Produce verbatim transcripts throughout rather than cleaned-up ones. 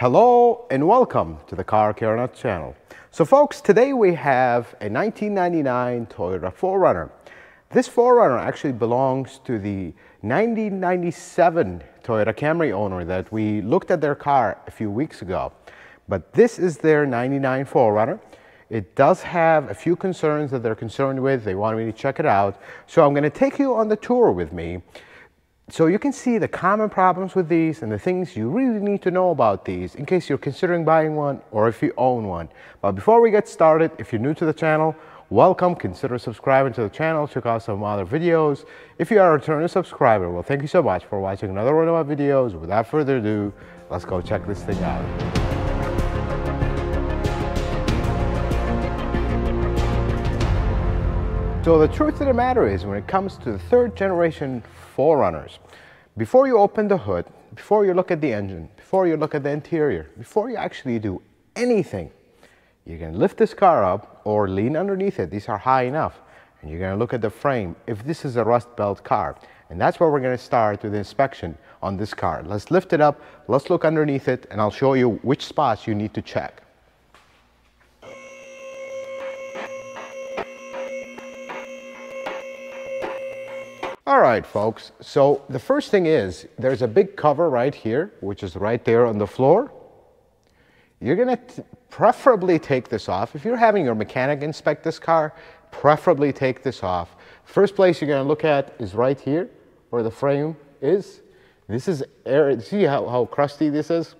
Hello and welcome to the Car Care Nut channel. So folks, today we have a nineteen ninety-nine Toyota four runner. This four runner actually belongs to the nineteen ninety-seven Toyota Camry owner that we looked at their car a few weeks ago. But this is their ninety-nine four runner. It does have a few concerns that they're concerned with. They wanted me to check it out. So I'm gonna take you on the tour with me so you can see the common problems with these and the things you really need to know about these in case you're considering buying one or if you own one. But before we get started, if you're new to the channel, welcome. Consider subscribing to the channel. Check out some other videos. If you are a returning subscriber, well, thank you so much for watching another one of my videos. Without further ado, let's go check this thing out. So the truth of the matter is, when it comes to the third generation four runners, before you open the hood, before you look at the engine, before you look at the interior, before you actually do anything, you can lift this car up or lean underneath it. These are high enough, and you're going to look at the frame if this is a rust belt car. And that's where we're going to start with the inspection on this car. Let's lift it up, let's look underneath it, and I'll show you which spots you need to check. All right, folks, so the first thing is, there's a big cover right here, which is right there on the floor. You're gonna preferably take this off. If you're having your mechanic inspect this car, preferably take this off. First place you're gonna look at is right here, where the frame is. This is area, see how, how crusty this is?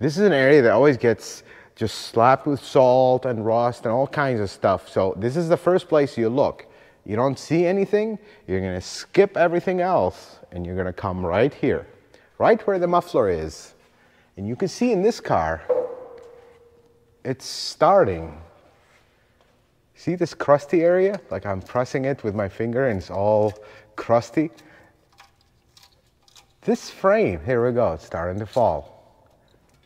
This is an area that always gets just slapped with salt and rust and all kinds of stuff. So this is the first place you look. You don't see anything, you're gonna skip everything else and you're gonna come right here, right where the muffler is. And you can see in this car, it's starting. See this crusty area? Like I'm pressing it with my finger and it's all crusty. This frame, here we go, it's starting to fall.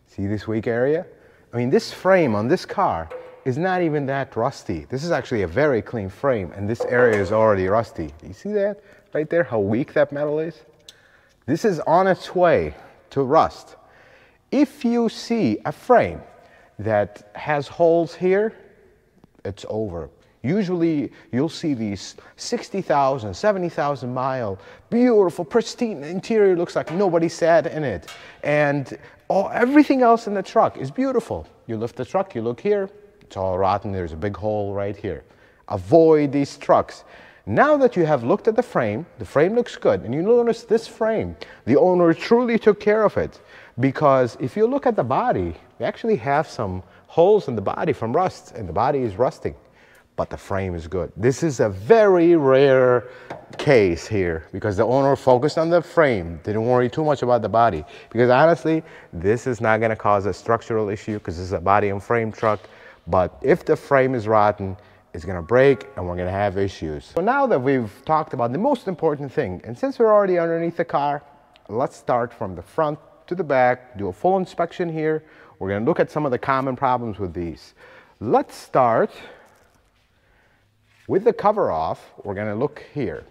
See this weak area? I mean, this frame on this car is not even that rusty. This is actually a very clean frame, and this area is already rusty. Do you see that right there, how weak that metal is? This is on its way to rust. If you see a frame that has holes here, it's over. Usually you'll see these sixty thousand, seventy thousand mile, beautiful, pristine interior, looks like nobody sat in it. And all, everything else in the truck is beautiful. You lift the truck, you look here, it's all rotten, there's a big hole right here. Avoid these trucks. Now that you have looked at the frame, the frame looks good, and you notice this frame, the owner truly took care of it, because if you look at the body, we actually have some holes in the body from rust, and the body is rusting, but the frame is good. This is a very rare case here, because the owner focused on the frame, didn't worry too much about the body, because honestly, this is not gonna cause a structural issue, because this is a body and frame truck. But if the frame is rotten, it's gonna break and we're gonna have issues. So now that we've talked about the most important thing, and since we're already underneath the car, let's start from the front to the back, do a full inspection here. We're gonna look at some of the common problems with these. Let's start with the cover off. We're gonna look here.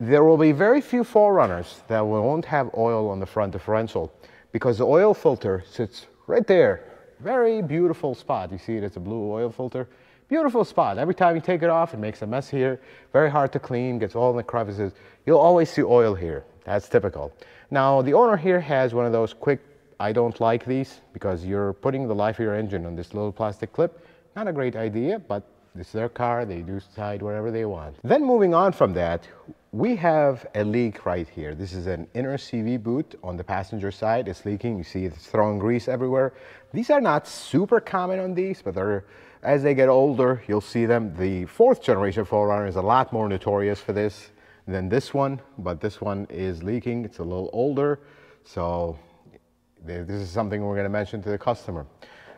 There will be very few four runners that won't have oil on the front differential because the oil filter sits right there, very beautiful spot. You see it, it's a blue oil filter. Beautiful spot. Every time you take it off, it makes a mess here. Very hard to clean, gets all in the crevices. You'll always see oil here. That's typical. Now, the owner here has one of those quick, I don't like these, because you're putting the life of your engine on this little plastic clip. Not a great idea, but this is their car. They do decide whatever they want. Then moving on from that, we have a leak right here. This is an inner C V boot on the passenger side. It's leaking. You see it's throwing grease everywhere. These are not super common on these, but they're, as they get older, you'll see them. The fourth generation four runner is a lot more notorious for this than this one, but this one is leaking. It's a little older, so this is something we're going to mention to the customer.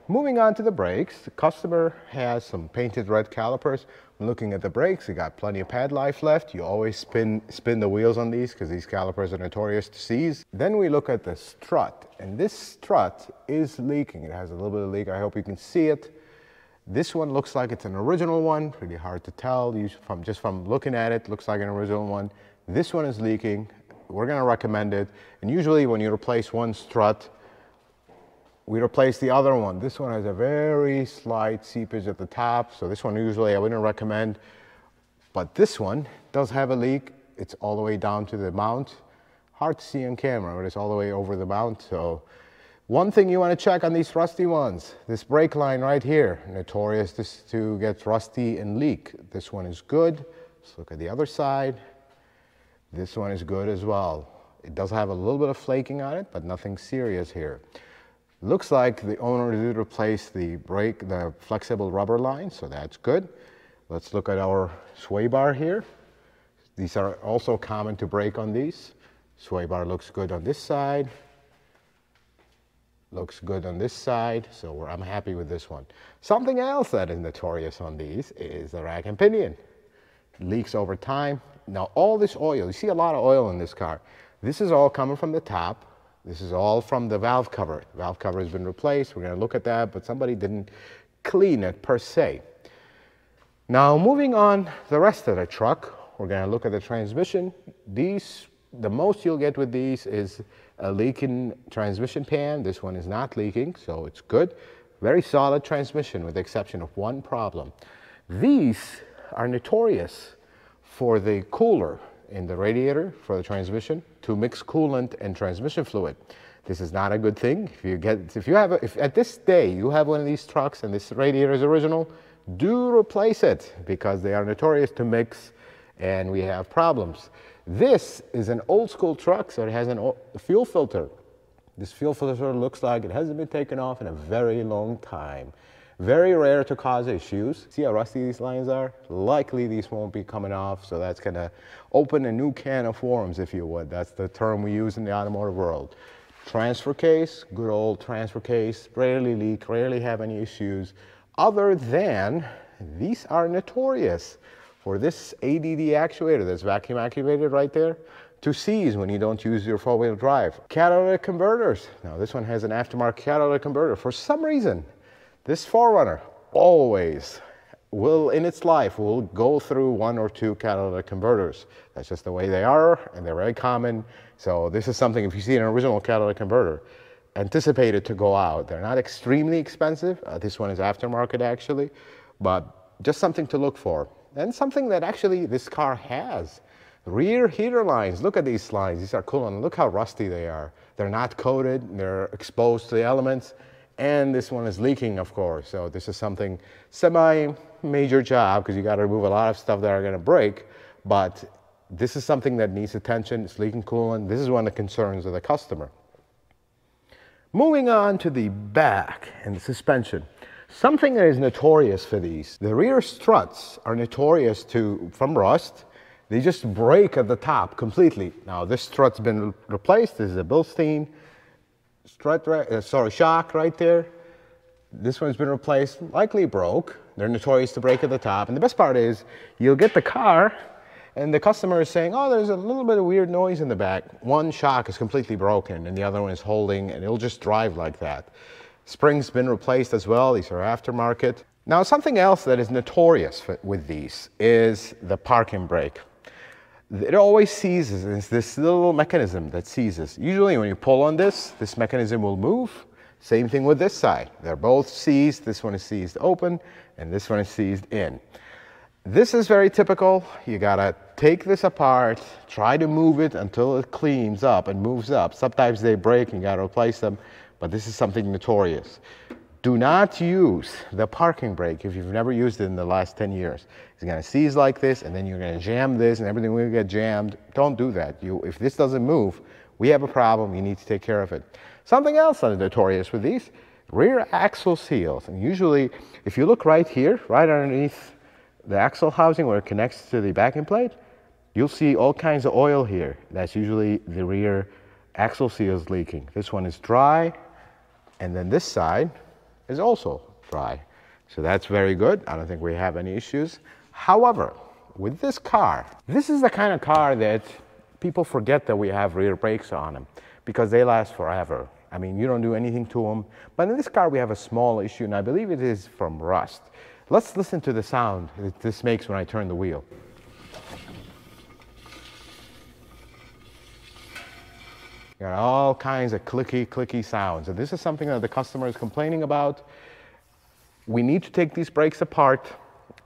Moving on to the brakes, the customer has some painted red calipers. When looking at the brakes, you got plenty of pad life left. You always spin, spin the wheels on these because these calipers are notorious to seize. Then we look at the strut, and this strut is leaking. It has a little bit of leak. I hope you can see it. This one looks like it's an original one. Pretty hard to tell. You, from, just from looking at it, looks like an original one. This one is leaking. we're going to recommend it. And usually when you replace one strut, we replace the other one. This one has a very slight seepage at the top, so this one usually I wouldn't recommend. But this one does have a leak. It's all the way down to the mount. Hard to see on camera, but it's all the way over the mount. So one thing you want to check on these rusty ones, this brake line right here, notorious this to get rusty and leak. This one is good. Let's look at the other side. This one is good as well. It does have a little bit of flaking on it, but nothing serious here. Looks like the owner did replace the brake, the flexible rubber line, so that's good. Let's look at our sway bar here. These are also common to break on these. Sway bar looks good on this side. Looks good on this side, so we're, I'm happy with this one. Something else that is notorious on these is the rack and pinion. It leaks over time. Now all this oil, you see a lot of oil in this car. This is all coming from the top. This is all from the valve cover. The valve cover has been replaced. We're gonna look at that, but somebody didn't clean it per se. Now moving on the rest of the truck, we're gonna look at the transmission. These, the most you'll get with these is a leaking transmission pan. This one is not leaking, so it's good. Very solid transmission with the exception of one problem. These are notorious for the cooler in the radiator for the transmission to mix coolant and transmission fluid. This is not a good thing. If you get, if you have, a, if at this day you have one of these trucks and this radiator is original, do replace it because they are notorious to mix and we have problems. This is an old school truck, so it has a fuel filter. This fuel filter looks like it hasn't been taken off in a very long time. Very rare to cause issues. See how rusty these lines are? Likely these won't be coming off, so that's gonna open a new can of worms, if you would. That's the term we use in the automotive world. Transfer case, good old transfer case, rarely leak, rarely have any issues. Other than, these are notorious for this A D D actuator that's vacuum activated right there to seize when you don't use your four-wheel drive. Catalytic converters. Now this one has an aftermarket catalytic converter. For some reason, this four runner always will, in its life, will go through one or two catalytic converters. That's just the way they are, and they're very common. So this is something, if you see an original catalytic converter, anticipated to go out. They're not extremely expensive. Uh, this one is aftermarket actually, but just something to look for. And something that actually this car has. Rear heater lines, look at these lines. These are cool and look how rusty they are. They're not coated, they're exposed to the elements, and this one is leaking of course. So this is something semi-major job because you gotta remove a lot of stuff that are gonna break, but this is something that needs attention. It's leaking coolant. This is one of the concerns of the customer. Moving on to the back and the suspension. Something that is notorious for these, the rear struts are notorious to from rust. They just break at the top completely. Now this strut's been replaced. This is a Bilstein strut, uh, sorry, shock right there. This one's been replaced, likely broke. They're notorious to break at the top. And the best part is you'll get the car and the customer is saying, oh, there's a little bit of weird noise in the back. One shock is completely broken and the other one is holding and it'll just drive like that. Spring's been replaced as well. These are aftermarket. Now, something else that is notorious for, with these is the parking brake. It always seizes. It's this little mechanism that seizes. Usually when you pull on this, this mechanism will move. Same thing with this side. They're both seized. This one is seized open and this one is seized in. This is very typical. You gotta take this apart, try to move it until it cleans up and moves up. Sometimes they break and you gotta replace them, but this is something notorious. Do not use the parking brake if you've never used it in the last ten years. It's gonna seize like this and then you're gonna jam this and everything will get jammed. Don't do that. You, if this doesn't move, we have a problem. You need to take care of it. Something else that is notorious with these, rear axle seals. And usually, if you look right here, right underneath the axle housing where it connects to the backing plate, you'll see all kinds of oil here. That's usually the rear axle seals leaking. This one is dry, and then this side is also dry. So that's very good. I don't think we have any issues. However, with this car, this is the kind of car that people forget that we have rear brakes on them because they last forever. I mean, you don't do anything to them. But in this car, we have a small issue, and I believe it is from rust. Let's listen to the sound that this makes when I turn the wheel. You got all kinds of clicky, clicky sounds. And this is something that the customer is complaining about. We need to take these brakes apart,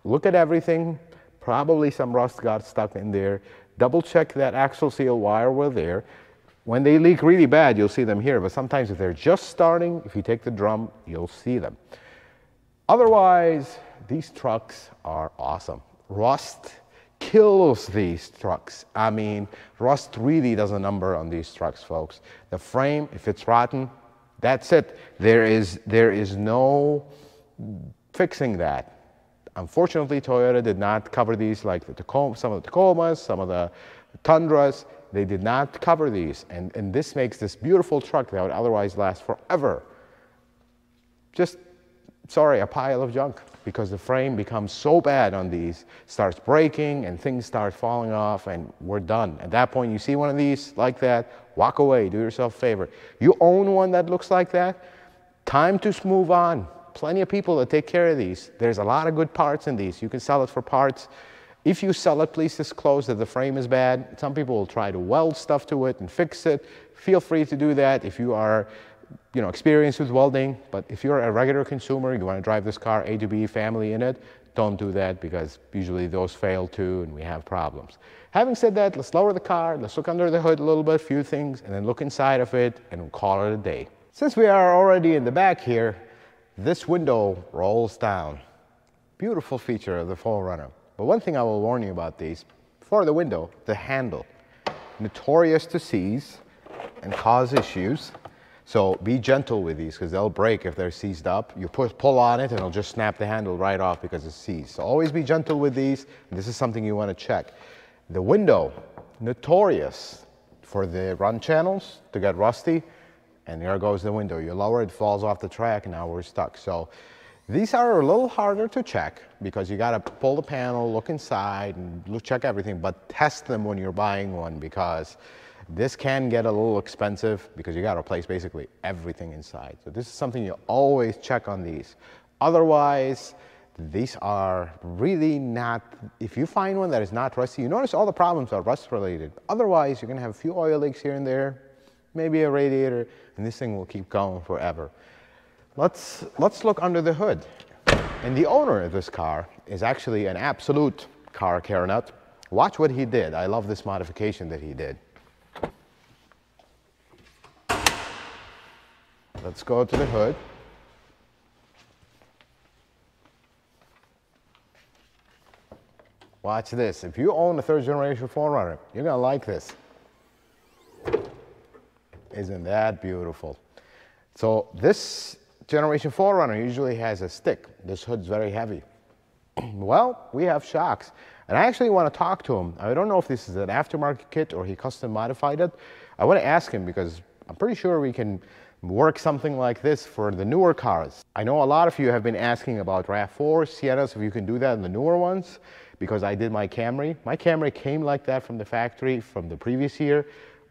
look at everything. Probably some rust got stuck in there. Double check that axle seal wire were there. When they leak really bad, you'll see them here, but sometimes if they're just starting, if you take the drum, you'll see them. Otherwise, these trucks are awesome. Rust kills these trucks. I mean, rust really does a number on these trucks, folks. The frame, if it's rotten, that's it. There is, there is no fixing that. Unfortunately, Toyota did not cover these, like the Tacoma, some of the Tacomas, some of the Tundras. They did not cover these, and, and this makes this beautiful truck that would otherwise last forever just, sorry, a pile of junk, because the frame becomes so bad on these, starts breaking, and things start falling off, and we're done. At that point, you see one of these like that, walk away, do yourself a favor. You own one that looks like that, time to move on. Plenty of people that take care of these. There's a lot of good parts in these. You can sell it for parts. If you sell it, please disclose that the frame is bad. Some people will try to weld stuff to it and fix it. Feel free to do that if you are, you know, experienced with welding. But if you're a regular consumer, you want to drive this car A to B, family in it, don't do that, because usually those fail too and we have problems. Having said that, let's lower the car, let's look under the hood a little bit, a few things, and then look inside of it and we'll call it a day. Since we are already in the back here, this window rolls down. Beautiful feature of the four runner. But one thing I will warn you about these, for the window, the handle. Notorious to seize and cause issues. So be gentle with these, because they'll break if they're seized up. You push, pull on it and it'll just snap the handle right off because it's seized. So always be gentle with these. And this is something you want to check. The window, notorious for the run channels to get rusty. And there goes the window. You lower it, falls off the track, now we're stuck. So these are a little harder to check because you gotta pull the panel, look inside, and look, check everything, but test them when you're buying one, because this can get a little expensive because you gotta replace basically everything inside. So this is something you always check on these. Otherwise, these are really not, if you find one that is not rusty, you notice all the problems are rust related. Otherwise, you're gonna have a few oil leaks here and there, maybe a radiator, and this thing will keep going forever. Let's, let's look under the hood. And the owner of this car is actually an absolute car care nut. Watch what he did. I love this modification that he did. Let's go to the hood. Watch this. If you own a third generation four runner, you're gonna like this. Isn't that beautiful? So this generation four runner usually has a stick. This hood's very heavy. Well, we have shocks. And I actually want to talk to him. I don't know if this is an aftermarket kit or he custom modified it. I want to ask him because I'm pretty sure we can work something like this for the newer cars. I know a lot of you have been asking about RAV four, Siennas, if you can do that in the newer ones, because I did my Camry. My Camry came like that from the factory from the previous year.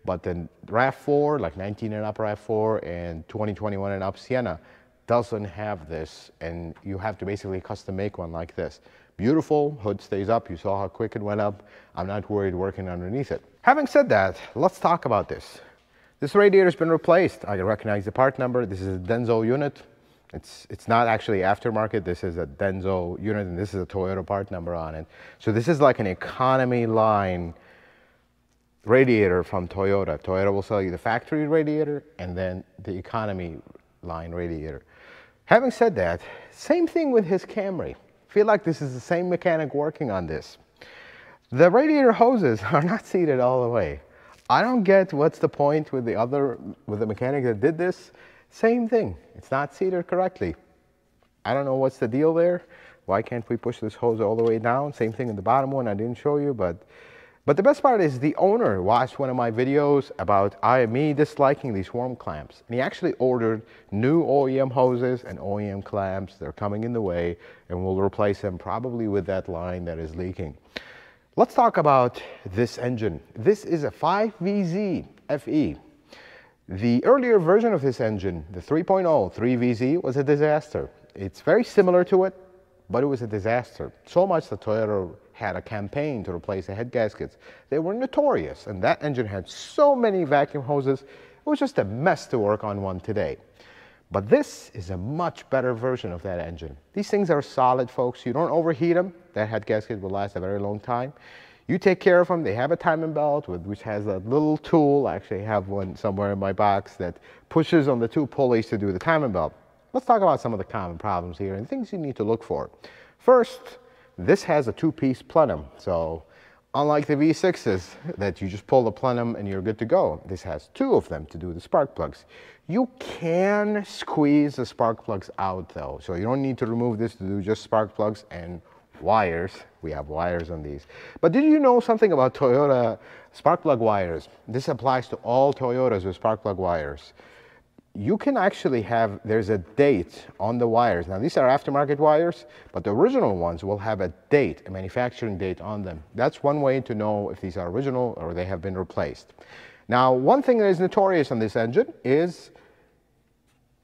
But the RAV four, like nineteen and up RAV four and twenty twenty-one and up Sienna doesn't have this, and you have to basically custom make one like this. Beautiful, hood stays up, you saw how quick it went up. I'm not worried working underneath it. Having said that, let's talk about this. This radiator's been replaced. I recognize the part number. This is a Denso unit. It's, it's not actually aftermarket. This is a Denso unit, and this is a Toyota part number on it. So this is like an economy line radiator from Toyota. Toyota will sell you the factory radiator and then the economy line radiator. Having said that, same thing with his Camry. Feel like this is the same mechanic working on this. The radiator hoses are not seated all the way. I don't get what's the point with the other, with the mechanic that did this. Same thing, it's not seated correctly. I don't know what's the deal there. Why can't we push this hose all the way down? Same thing in the bottom one, I didn't show you, but But the best part is the owner watched one of my videos about I, me disliking these worm clamps. And he actually ordered new O E M hoses and O E M clamps. They're coming in the way, and we'll replace them probably with that line that is leaking. Let's talk about this engine. This is a five V Z F E. The earlier version of this engine, the three point oh, three V Z, was a disaster. It's very similar to it, but it was a disaster. So much that Toyota had a campaign to replace the head gaskets. They were notorious, and that engine had so many vacuum hoses. It was just a mess to work on one today. But this is a much better version of that engine. These things are solid, folks. You don't overheat them. That head gasket will last a very long time. You take care of them. They have a timing belt, which has a little tool. I actually have one somewhere in my box that pushes on the two pulleys to do the timing belt. Let's talk about some of the common problems here and things you need to look for. First, this has a two-piece plenum. So unlike the V sixes that you just pull the plenum and you're good to go, this has two of them to do the spark plugs. You can squeeze the spark plugs out though, so you don't need to remove this to do just spark plugs and wires. We have wires on these. But did you know something about Toyota spark plug wires? This applies to all Toyotas with spark plug wires. You can actually have, there's a date on the wires. Now these are aftermarket wires, but the original ones will have a date, a manufacturing date on them. That's one way to know if these are original or they have been replaced. Now, one thing that is notorious on this engine is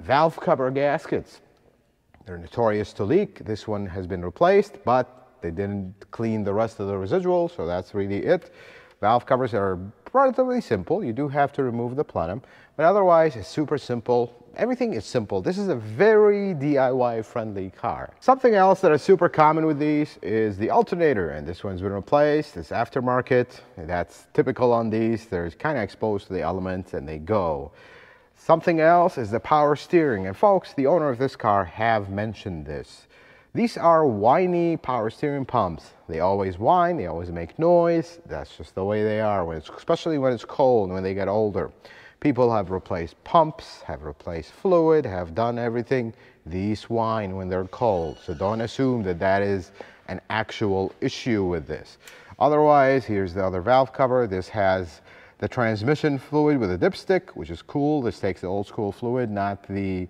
valve cover gaskets. They're notorious to leak. This one has been replaced, but they didn't clean the rest of the residual, so that's really it. Valve covers are relatively simple. You do have to remove the plenum, but otherwise it's super simple. Everything is simple. This is a very D I Y friendly car. Something else that is super common with these is the alternator, and this one's been replaced. It's aftermarket. That's typical on these. They're kind of exposed to the elements and they go. Something else is the power steering, and folks, the owner of this car have mentioned this. These are whiny power steering pumps. They always whine, they always make noise. That's just the way they are, when it's, especially when it's cold and when they get older. People have replaced pumps, have replaced fluid, have done everything. These whine when they're cold, so don't assume that that is an actual issue with this. Otherwise, here's the other valve cover. This has the transmission fluid with a dipstick, which is cool. This takes the old school fluid, not the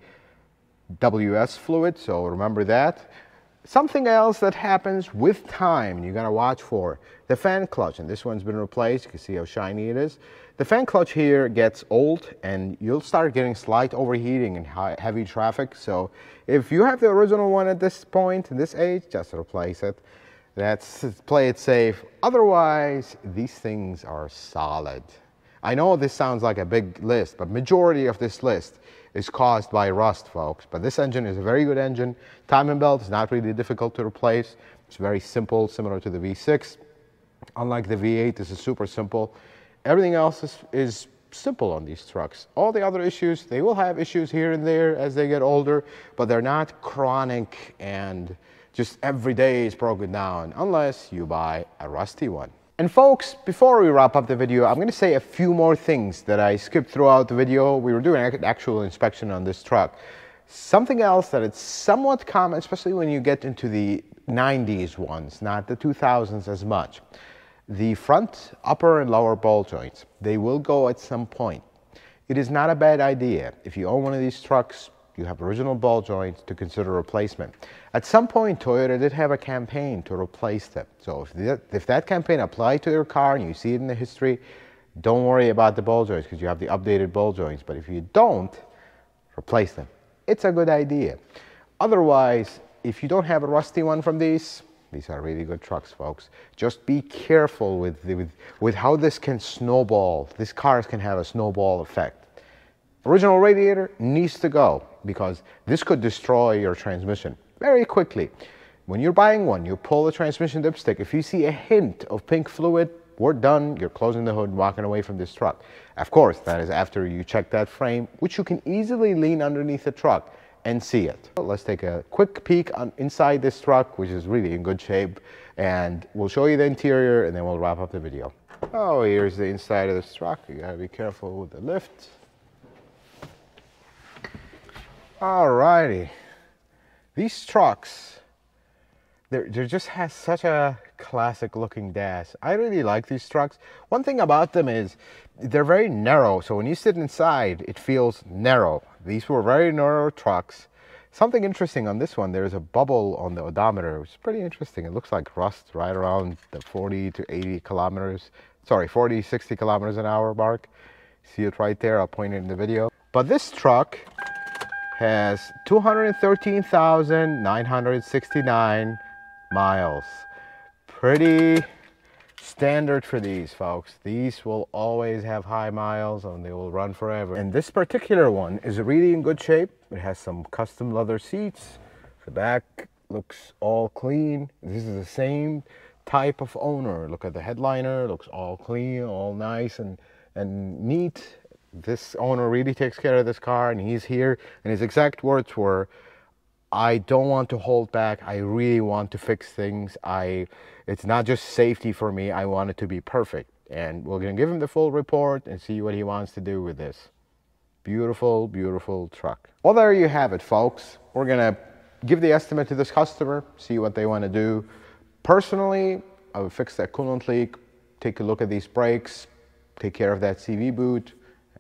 W S fluid, so remember that. Something else that happens with time, you gotta watch for the fan clutch, and this one's been replaced. You can see how shiny it is. The fan clutch here gets old and you'll start getting slight overheating in heavy traffic. So if you have the original one at this point, in this age, just replace it. That's play it safe. Otherwise, these things are solid. I know this sounds like a big list, but majority of this list is caused by rust, folks. But this engine is a very good engine. Timing belt is not really difficult to replace. It's very simple, similar to the V six. Unlike the V eight, this is super simple. Everything else is, is simple on these trucks. All the other issues, they will have issues here and there as they get older, but they're not chronic and just every day is broken down, unless you buy a rusty one. And folks, before we wrap up the video, I'm going to say a few more things that I skipped throughout the video. We were doing an actual inspection on this truck. Something else that it's somewhat common, especially when you get into the nineties ones, not the two thousands as much. The front upper and lower ball joints, they will go at some point. It is not a bad idea, if you own one of these trucks, you have original ball joints, to consider replacement. At some point, Toyota did have a campaign to replace them. So if that, if that campaign applied to your car and you see it in the history, don't worry about the ball joints because you have the updated ball joints. But if you don't, replace them. It's a good idea. Otherwise, if you don't have a rusty one from these, these are really good trucks, folks. Just be careful with, the, with, with how this can snowball. These cars can have a snowball effect. Original radiator needs to go because this could destroy your transmission very quickly. When you're buying one, you pull the transmission dipstick. If you see a hint of pink fluid, we're done. You're closing the hood and walking away from this truck. Of course, that is after you check that frame, which you can easily lean underneath the truck and see it. Let's take a quick peek on inside this truck, which is really in good shape, and we'll show you the interior and then we'll wrap up the video. Oh, here's the inside of this truck. You gotta be careful with the lift. Alrighty, these trucks, they're, they just has such a classic looking dash. I really like these trucks. One thing about them is they're very narrow, so when you sit inside, it feels narrow. These were very narrow trucks. Something interesting on this one, there's a bubble on the odometer, which is pretty interesting. It looks like rust right around the forty to eighty kilometers, sorry, forty, sixty kilometers an hour mark. See it right there, I'll point it in the video. But this truck has two hundred thirteen thousand nine hundred sixty-nine miles. Pretty standard for these, folks. These will always have high miles and they will run forever. And this particular one is really in good shape. It has some custom leather seats. The back looks all clean. This is the same type of owner. Look at the headliner, looks all clean, all nice and, and neat. This owner really takes care of this car, and he's here, and his exact words were, I don't want to hold back. I really want to fix things. I, it's not just safety for me. I want it to be perfect. And we're going to give him the full report and see what he wants to do with this. Beautiful, beautiful truck. Well, there you have it, folks. We're going to give the estimate to this customer, see what they want to do. Personally, I would fix that coolant leak, take a look at these brakes, take care of that C V boot,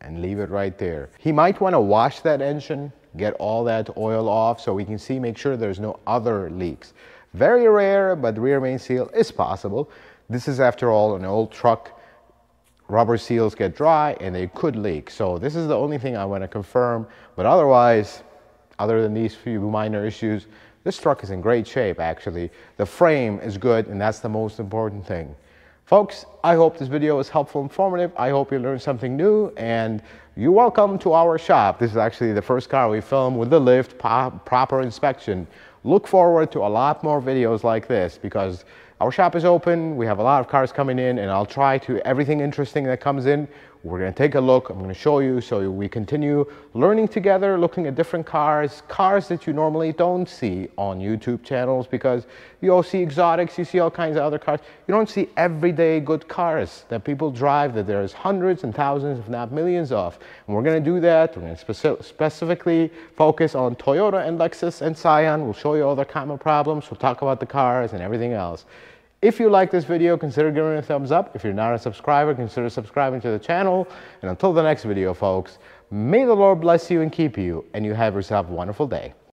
and leave it right there. He might want to wash that engine, get all that oil off so we can see, make sure there's no other leaks. Very rare, but rear main seal is possible. This is, after all, an old truck. Rubber seals get dry and they could leak. So this is the only thing I want to confirm. But otherwise, other than these few minor issues, this truck is in great shape, actually. The frame is good, and that's the most important thing. Folks, I hope this video was helpful and informative. I hope you learned something new, and you're welcome to our shop. This is actually the first car we filmed with the lift, proper inspection. Look forward to a lot more videos like this, because our shop is open. We have a lot of cars coming in, and I'll try to everything interesting that comes in. We're going to take a look. I'm going to show you, so we continue learning together, looking at different cars, cars that you normally don't see on YouTube channels, because you all see exotics, you see all kinds of other cars. You don't see everyday good cars that people drive, that there's hundreds and thousands, if not millions of. And we're going to do that. We're going to speci specifically focus on Toyota and Lexus and Scion. We'll show you all the common problems. We'll talk about the cars and everything else. If you like this video, consider giving it a thumbs up. If you're not a subscriber, consider subscribing to the channel. And until the next video, folks, may the Lord bless you and keep you, and you have yourself a wonderful day.